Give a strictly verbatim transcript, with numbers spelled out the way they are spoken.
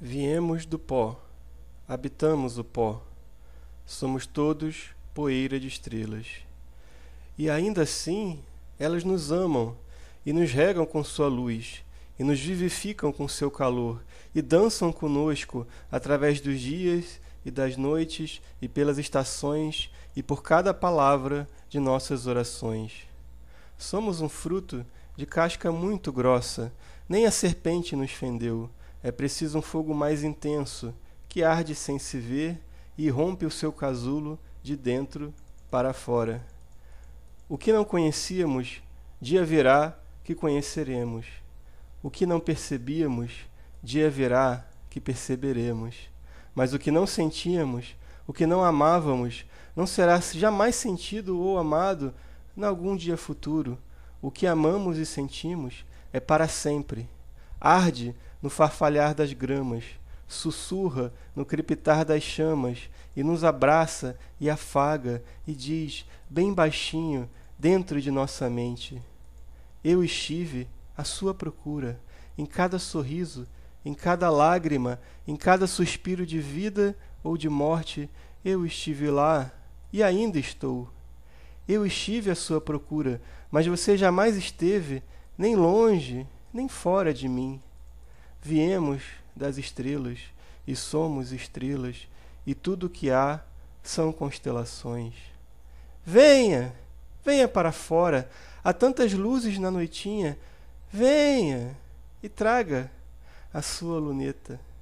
Viemos do pó, habitamos o pó, somos todos poeira de estrelas. E ainda assim, elas nos amam, e nos regam com sua luz, e nos vivificam com seu calor, e dançam conosco através dos dias e das noites, e pelas estações, e por cada palavra de nossas orações. Somos um fruto de casca muito grossa, nem a serpente nos fendeu. É preciso um fogo mais intenso, que arde sem se ver e rompe o seu casulo de dentro para fora. O que não conhecíamos, dia virá que conheceremos. O que não percebíamos, dia virá que perceberemos. Mas o que não sentíamos, o que não amávamos, não será jamais sentido ou amado em algum dia futuro. O que amamos e sentimos é para sempre. Arde no farfalhar das gramas, sussurra no crepitar das chamas, e nos abraça e afaga, e diz, bem baixinho, dentro de nossa mente: eu estive à sua procura, em cada sorriso, em cada lágrima, em cada suspiro de vida ou de morte, eu estive lá e ainda estou. Eu estive à sua procura, mas você jamais esteve, nem longe, nem fora de mim. Viemos das estrelas, e somos estrelas, e tudo o que há são constelações. Venha, venha para fora, há tantas luzes na noitinha, venha e traga a sua luneta.